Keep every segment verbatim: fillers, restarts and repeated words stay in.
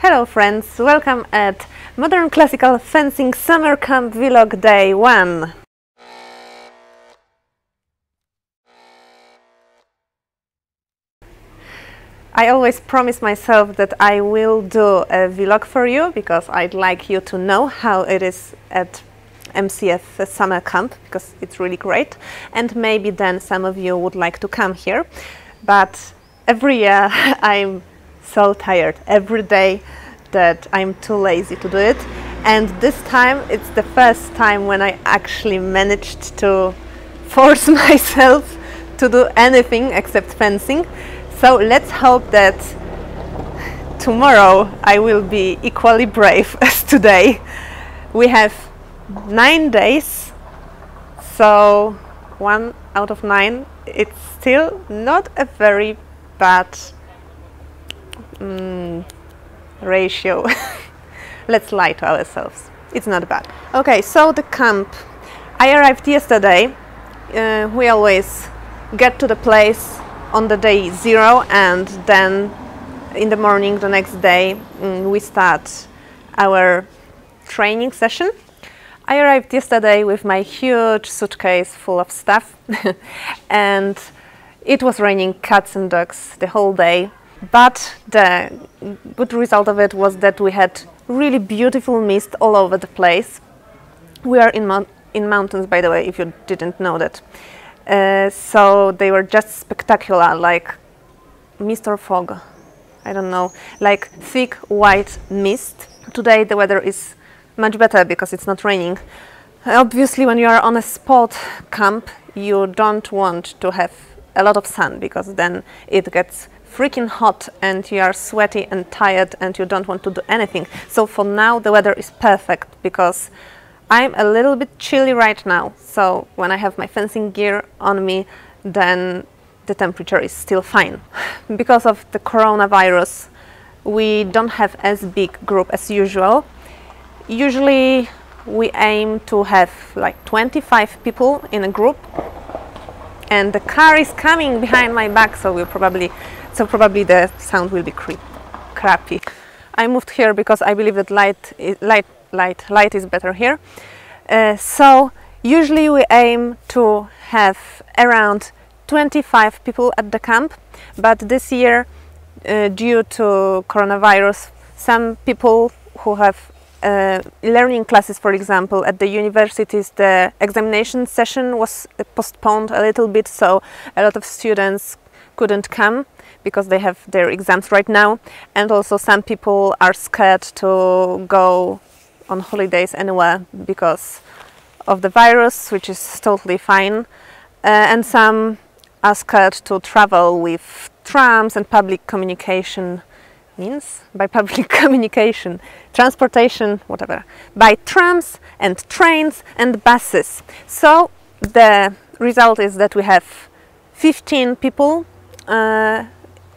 Hello friends, welcome at Modern Classical Fencing Summer Camp Vlog Day one. I always promise myself that I will do a vlog for you, because I'd like you to know how it is at M C F Summer Camp, because it's really great, and maybe then some of you would like to come here. But every year I'm so tired every day that I'm too lazy to do it, and this time it's the first time when I actually managed to force myself to do anything except fencing. So let's hope that tomorrow I will be equally brave as today. We have nine days, so one out of nine, it's still not a very bad Mm, ratio. Let's lie to ourselves, it's not bad. Okay, so the camp. I arrived yesterday. Uh, we always get to the place on the day zero, and then in the morning the next day mm, we start our training session. I arrived yesterday with my huge suitcase full of stuff and it was raining cats and dogs the whole day. But the good result of it was that we had really beautiful mist all over the place. We are in, mount in mountains, by the way, if you didn't know that. Uh, so they were just spectacular, like mist or fog, I don't know, like thick white mist. Today the weather is much better because it's not raining. Obviously when you are on a sport camp you don't want to have a lot of sun, because then it gets freaking hot and you are sweaty and tired and you don't want to do anything. So for now the weather is perfect, because I'm a little bit chilly right now, so when I have my fencing gear on me then the temperature is still fine. Because of the coronavirus we don't have as big group as usual. Usually we aim to have like twenty-five people in a group, and the car is coming behind my back, so we'll probably So probably the sound will be creep, crappy. I moved here because I believe that light, light, light, light is better here. Uh, so usually we aim to have around twenty-five people at the camp, but this year, uh, due to coronavirus, some people who have uh, learning classes, for example, at the universities, the examination session was postponed a little bit, so a lot of students couldn't come because they have their exams right now, and also some people are scared to go on holidays anywhere because of the virus, which is totally fine, uh, and some are scared to travel with trams and public communication means by public communication transportation, whatever, by trams and trains and buses. So the result is that we have fifteen people uh,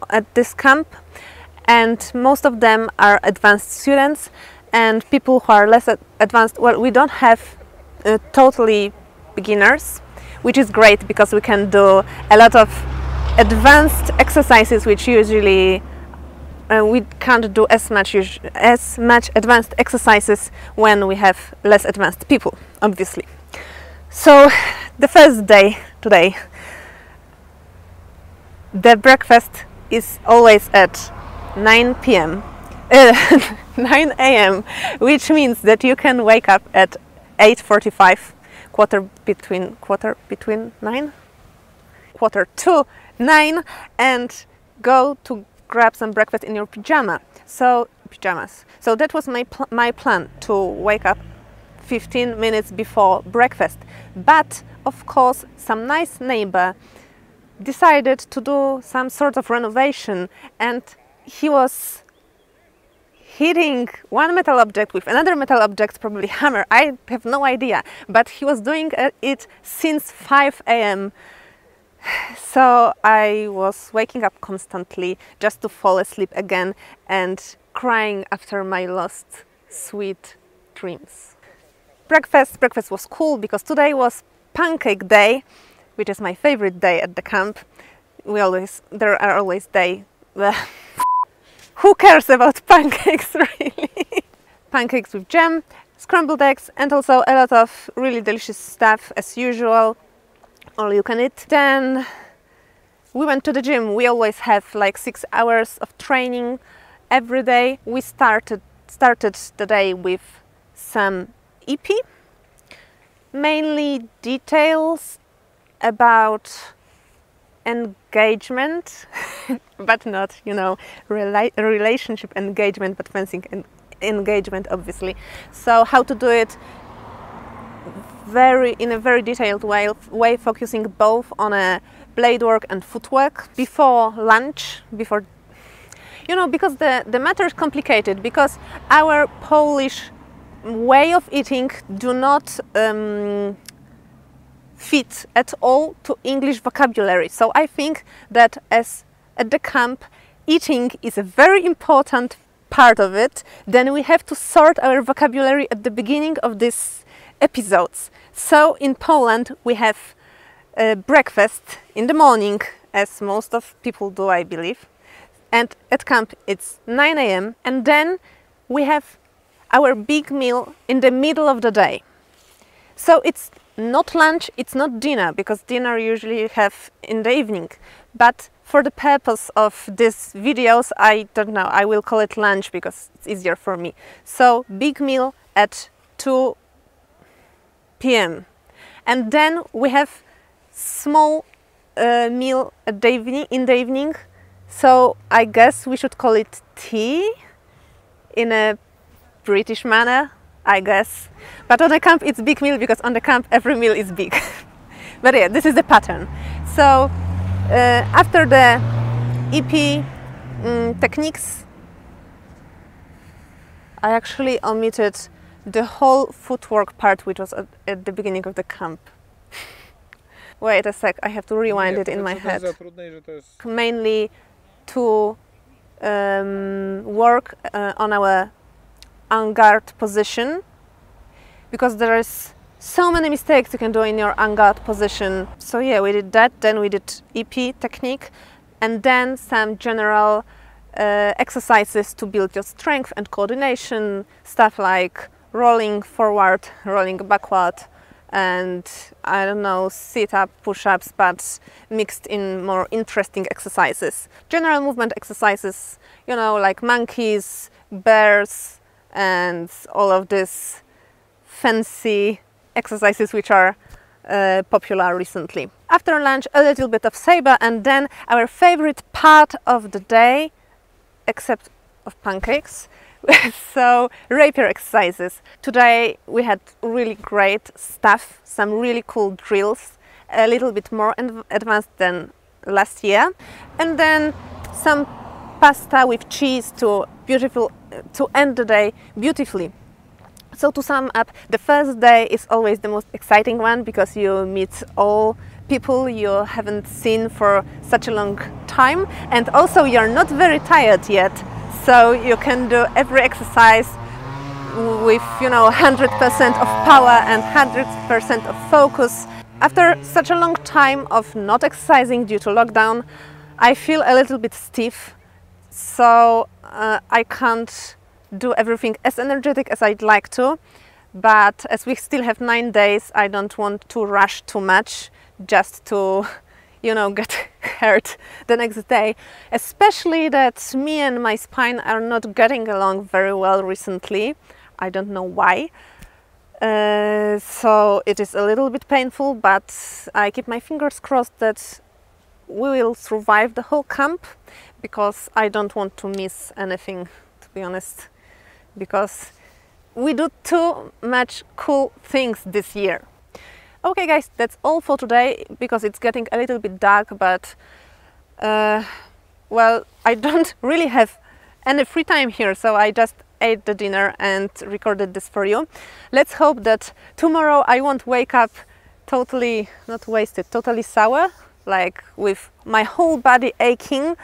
at this camp, and most of them are advanced students, and people who are less advanced, well, we don't have uh, totally beginners, which is great because we can do a lot of advanced exercises which usually uh, we can't do as much as much advanced exercises when we have less advanced people, obviously. So the first day today, the breakfast is always at nine p m Uh, nine a m which means that you can wake up at eight forty-five, quarter between quarter between nine, quarter to nine, and go to grab some breakfast in your pajama. So pajamas. So that was my pl my plan, to wake up fifteen minutes before breakfast. But of course, some nice neighbor decided to do some sort of renovation, and he was hitting one metal object with another metal object, probably hammer, I have no idea, but he was doing it since five a m So I was waking up constantly just to fall asleep again and crying after my lost sweet dreams. Breakfast, breakfast was cool because today was pancake day, which is my favorite day at the camp. We always, there are always day. Who cares about pancakes, really? Pancakes with jam, scrambled eggs, and also a lot of really delicious stuff as usual. All you can eat. Then we went to the gym. We always have like six hours of training every day. We started started the day with some E P, mainly details about engagement, but not, you know, rela relationship engagement, but fencing en engagement, obviously. So how to do it very in a very detailed way, way focusing both on a blade work and footwork. Before lunch, before, you know, because the, the matter is complicated, because our Polish way of eating do not um, fit at all to English vocabulary. So I think that as at the camp, eating is a very important part of it. Then we have to sort our vocabulary at the beginning of these episodes. So in Poland we have uh, breakfast in the morning, as most of people do, I believe. And at camp it's nine A M and then we have our big meal in the middle of the day. So it's not lunch, it's not dinner, because dinner usually you have in the evening. But for the purpose of these videos, I don't know, I will call it lunch because it's easier for me. So big meal at two P M And then we have small uh, meal at the evening, in the evening. So I guess we should call it tea in a British manner, I guess. But on the camp it's big meal, because on the camp every meal is big. But yeah, this is the pattern. So uh, after the E P um, techniques, I actually omitted the whole footwork part, which was at, at the beginning of the camp. Wait a sec, I have to rewind it in my head. Mainly to um, work uh, on our en garde position, because there is so many mistakes you can do in your en garde position. So yeah, we did that, then we did E P technique, and then some general uh, exercises to build your strength and coordination, stuff like rolling forward, rolling backward, and I don't know, sit-up, push-ups, but mixed in more interesting exercises. General movement exercises, you know, like monkeys, bears, and all of these fancy exercises which are uh, popular recently. After lunch, a little bit of sabre, and then our favorite part of the day, except of pancakes, so rapier exercises. Today we had really great stuff, some really cool drills, a little bit more advanced than last year, and then some pasta with cheese to beautiful to end the day beautifully. So to sum up, the first day is always the most exciting one, because you meet all people you haven't seen for such a long time, and also you're not very tired yet, so you can do every exercise with, you know, one hundred percent of power and one hundred percent of focus. After such a long time of not exercising due to lockdown, I feel a little bit stiff, so uh, I can't do everything as energetic as I'd like to, but as we still have nine days, I don't want to rush too much just to, you know, get hurt the next day, especially that me and my spine are not getting along very well recently. I don't know why. Uh, so it is a little bit painful, but I keep my fingers crossed that we will survive the whole camp, because I don't want to miss anything, to be honest, because we do too much cool things this year. Okay guys, that's all for today, because it's getting a little bit dark, but uh, well, I don't really have any free time here, so I just ate the dinner and recorded this for you. Let's hope that tomorrow I won't wake up totally, not wasted, totally sour, like with my whole body aching.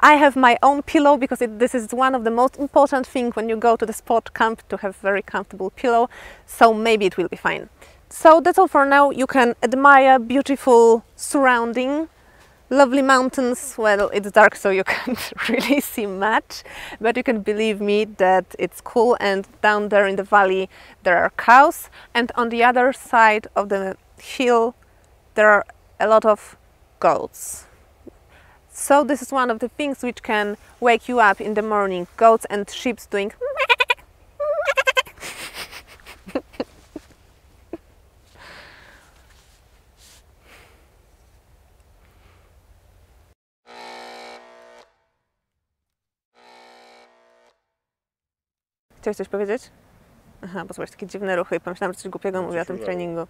I have my own pillow, because it, this is one of the most important things when you go to the sport camp, to have very comfortable pillow, so maybe it will be fine. So that's all for now. You can admire beautiful surrounding Lovely mountains. Well, it's dark so you can't really see much, but you can believe me that it's cool. And down there in the valley there are cows, and on the other side of the hill there are a lot of goats. So this is one of the things which can wake you up in the morning: goats and sheep doing Chciałeś coś powiedzieć? Aha, bo zobacz, takie dziwne ruchy i pomyślałam, że coś głupiego mówię o tym treningu.